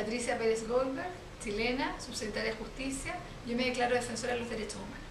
Patricia Pérez Goldberg, chilena, subsecretaria de Justicia. Yo me declaro defensora de los derechos humanos.